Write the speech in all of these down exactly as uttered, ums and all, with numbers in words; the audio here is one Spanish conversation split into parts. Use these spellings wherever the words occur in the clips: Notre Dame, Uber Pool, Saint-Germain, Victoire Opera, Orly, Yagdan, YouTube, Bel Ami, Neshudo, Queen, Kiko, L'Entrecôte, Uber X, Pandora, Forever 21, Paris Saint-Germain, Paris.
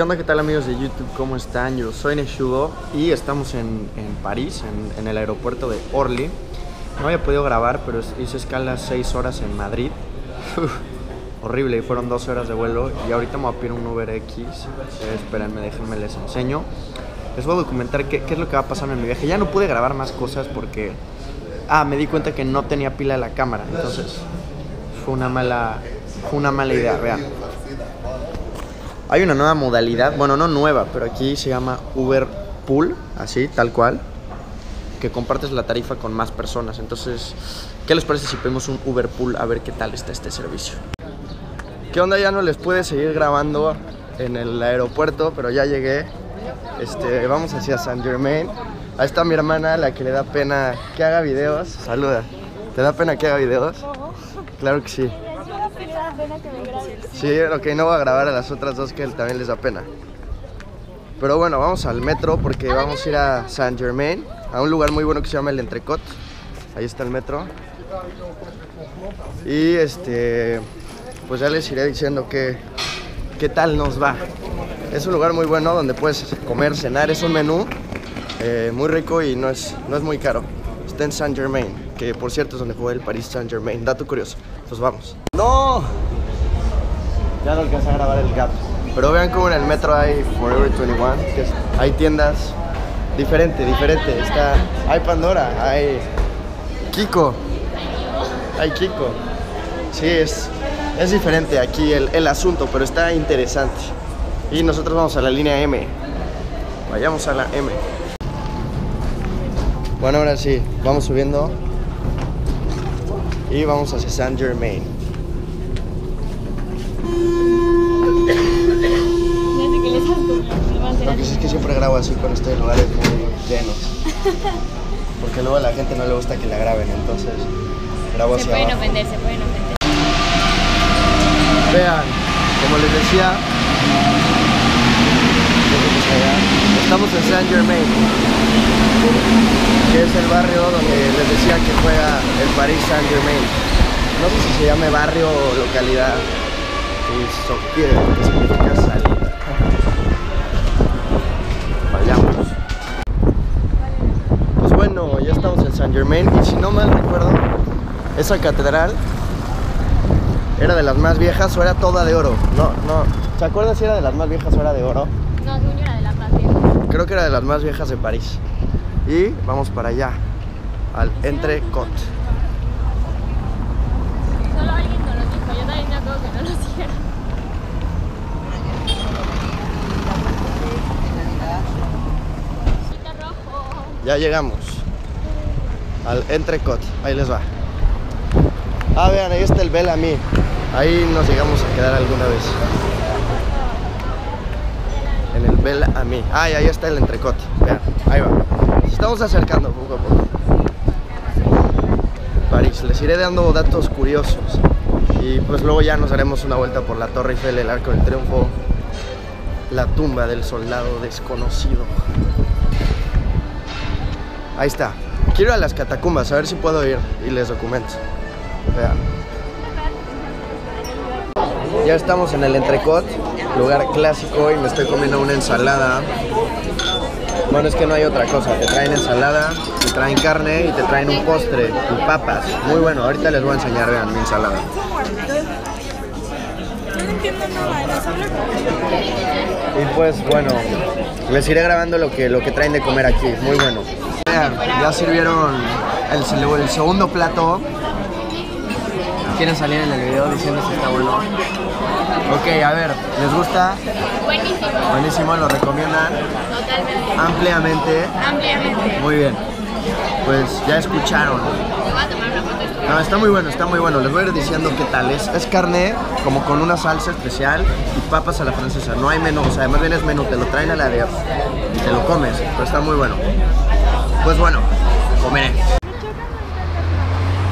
¿Qué onda? ¿Qué tal, amigos de YouTube? ¿Cómo están? Yo soy Neshudo y estamos en, en París, en, en el aeropuerto de Orly. No había podido grabar, pero hice escala seis horas en Madrid. Horrible, y fueron doce horas de vuelo. Y ahorita me voy a pedir un Uber X. Eh, espérenme, déjenme, les enseño. Les voy a documentar qué, qué es lo que va a pasar en mi viaje. Ya no pude grabar más cosas porque... Ah, me di cuenta que no tenía pila la cámara. Entonces, fue una mala, fue una mala idea, vean. Hay una nueva modalidad, bueno, no nueva, pero aquí se llama Uber Pool, así, tal cual, que compartes la tarifa con más personas. Entonces, ¿qué les parece si pedimos un Uber Pool a ver qué tal está este servicio? ¿Qué onda? Ya no les pude seguir grabando en el aeropuerto, pero ya llegué. Este, vamos hacia Saint-Germain. Ahí está mi hermana, la que le da pena que haga videos. Saluda. ¿Te da pena que haga videos? Claro que sí. Sí, ok, no voy a grabar a las otras dos que también les da pena. Pero bueno, vamos al metro porque vamos a ir a Saint-Germain, a un lugar muy bueno que se llama el L'Entrecôte. Ahí está el metro. Y este, pues ya les iré diciendo que, qué tal nos va. Es un lugar muy bueno donde puedes comer, cenar, es un menú eh, muy rico y no es, no es muy caro. Está en Saint-Germain, que por cierto es donde juega el Paris Saint-Germain. Dato curioso, pues vamos. ¡No! Ya no alcancé a grabar el gap. Pero vean cómo en el metro hay Forever veintiuno, que es, hay tiendas diferente, diferente. Está, hay Pandora, hay Kiko, hay Kiko. Sí, es, es diferente aquí el, el asunto, pero está interesante. Y nosotros vamos a la línea M. Vayamos a la M. Bueno, ahora sí, vamos subiendo. Y vamos hacia Saint-Germain. Lo que sí es que siempre grabo así cuando estoy en lugares muy llenos. Porque luego a la gente no le gusta que la graben, entonces grabo así. Se pueden ofender, se pueden ofender. Vean, como les decía, estamos en Saint-Germain, que es el barrio donde les decía que juega el Paris Saint-Germain. No sé si se llame barrio o localidad, y sortir, que significa salida. Vayamos. Pues bueno, ya estamos en Saint-Germain, y si no mal recuerdo, esa catedral era de las más viejas o era toda de oro. No, no. ¿Se acuerdan si era de las más viejas o era de oro? No, según yo era de las más viejas. Creo que era de las más viejas de París. Y vamos para allá, al L'Entrecôte. Solo alguien nos lo dijo, yo también me acuerdo que no lo hicieron. Ya llegamos al L'Entrecôte, ahí les va. Ah, vean, ahí está el Bel Ami. Ahí nos llegamos a quedar alguna vez. En el Bel Ami. Ah, y ahí está el L'Entrecôte. Vean, ahí va. Estamos acercando poco a poco. París, les iré dando datos curiosos. Y pues luego ya nos daremos una vuelta por la Torre Eiffel, el Arco del Triunfo, la tumba del soldado desconocido. Ahí está. Quiero ir a las catacumbas, a ver si puedo ir y les documento. Vean. Ya estamos en el L'Entrecôte, lugar clásico, y me estoy comiendo una ensalada. Bueno, es que no hay otra cosa, te traen ensalada, te traen carne y te traen un postre y papas. Muy bueno, ahorita les voy a enseñar, vean, mi ensalada. Y pues bueno, les iré grabando lo que, lo que traen de comer aquí, muy bueno. Vean, ya sirvieron el, el segundo plato. Quieren salir en el video diciendo si está bueno. Ok, a ver, ¿les gusta? Buenísimo. Buenísimo, lo recomiendan. Totalmente. Ampliamente. Ampliamente. Muy bien. Pues ya escucharon. Me voy a tomar una foto. No, está muy bueno, está muy bueno. Les voy a ir diciendo qué tal es. Es carne como con una salsa especial y papas a la francesa. No hay menú, o sea, además bien es menú, te lo traen a la de y te lo comes, pero está muy bueno. Pues bueno, comeré.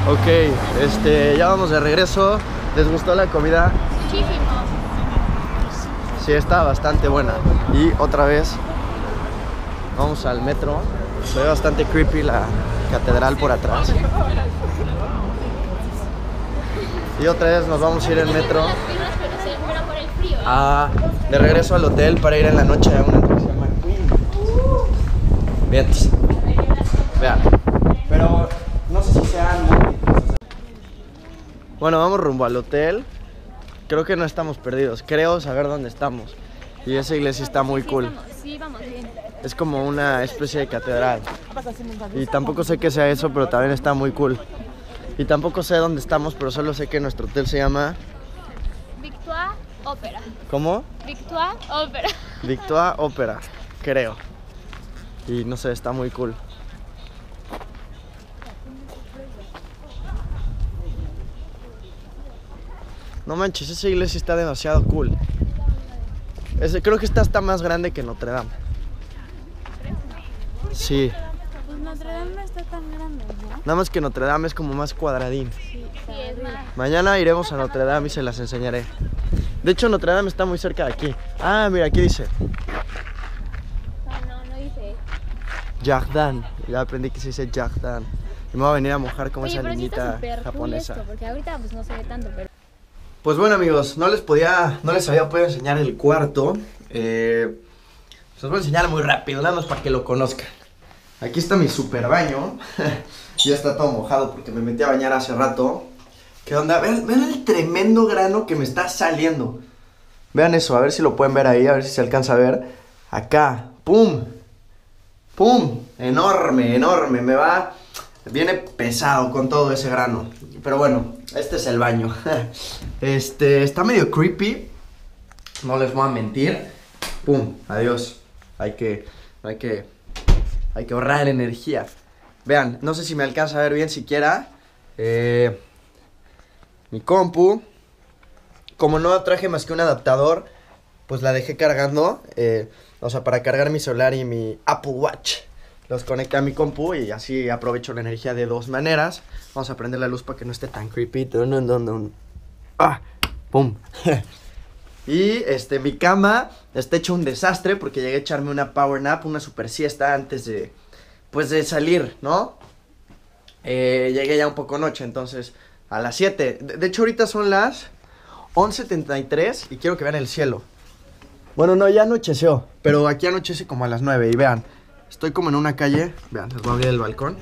Ok, este, ya vamos de regreso. ¿Les gustó la comida? Muchísimo. Sí, está bastante buena. Y otra vez, vamos al metro. Se ve bastante creepy la catedral por atrás. Y otra vez nos vamos a ir en metro. a, de regreso al hotel para ir en la noche a una que se llama Queen. Bien, entonces, vean. Pero no sé si sean... Bueno, vamos rumbo al hotel. Creo que no estamos perdidos. Creo saber dónde estamos. Y esa iglesia está muy cool. Sí, vamos bien. Es como una especie de catedral. Y tampoco sé qué sea eso, pero también está muy cool. Y tampoco sé dónde estamos, pero solo sé que nuestro hotel se llama... Victoire Opera. ¿Cómo? Victoire Opera. Victoire Opera, creo. Y no sé, está muy cool. No manches, esa iglesia está demasiado cool. Ese, creo que esta está más grande que Notre Dame. Sí. Pues Notre Dame no está tan grande, ¿no? Nada más que Notre Dame es como más cuadradín. Sí, es más. Mañana iremos a Notre Dame y se las enseñaré. De hecho, Notre Dame está muy cerca de aquí. Ah, mira, aquí dice. No, no, no dice. Yagdan. Ya aprendí que se dice Yagdan. Y me voy a venir a mojar como esa niñita japonesa. Cool esto, porque ahorita pues no se ve tanto, pero... Pues bueno, amigos, no les podía, no les había podido enseñar el cuarto. Eh, se los voy a enseñar muy rápido, nada más para que lo conozcan. Aquí está mi super baño. Ya está todo mojado porque me metí a bañar hace rato. ¿Qué onda? Vean, vean el tremendo grano que me está saliendo. Vean eso, a ver si lo pueden ver ahí, a ver si se alcanza a ver. Acá, pum, pum, enorme, enorme, me va... Viene pesado con todo ese grano. Pero bueno, este es el baño. Este, está medio creepy, no les voy a mentir. Pum, adiós. Hay que, hay que, hay que ahorrar energía. Vean, no sé si me alcanza a ver bien siquiera. eh, Mi compu, como no traje más que un adaptador, pues la dejé cargando. eh, O sea, para cargar mi celular y mi Apple Watch. Los conecté a mi compu y así aprovecho la energía de dos maneras. Vamos a prender la luz para que no esté tan creepy. Dun, dun, dun, dun. ¡Ah! ¡Pum! Y este, mi cama está hecho un desastre porque llegué a echarme una power nap, una super siesta antes de, pues, de salir, ¿no? Eh, llegué ya un poco noche, entonces a las siete. De, de hecho, ahorita son las once setenta y tres y quiero que vean el cielo. Bueno, no, ya anocheció, pero aquí anochece como a las nueve y vean. Estoy como en una calle. Vean, les voy a abrir el balcón.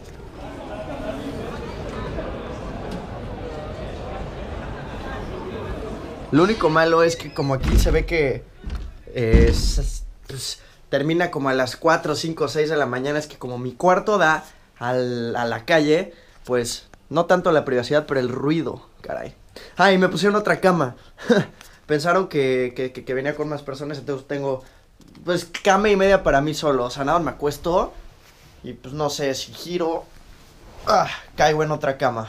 Lo único malo es que como aquí se ve que eh, pues, termina como a las cuatro, cinco, seis de la mañana. Es que como mi cuarto da al, a la calle, pues no tanto la privacidad, pero el ruido, caray. Ah, y me pusieron otra cama. Pensaron que, que, que, que venía con más personas, entonces tengo... Pues cama y media para mí solo, o sea, nada, me acuesto y pues no sé, si giro, ah, caigo en otra cama.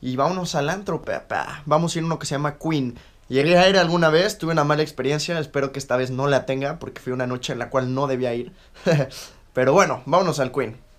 Y vámonos al antro, papá. Vamos a ir a uno que se llama Queen. Llegué a ir alguna vez, tuve una mala experiencia, espero que esta vez no la tenga porque fue una noche en la cual no debía ir. Pero bueno, vámonos al Queen.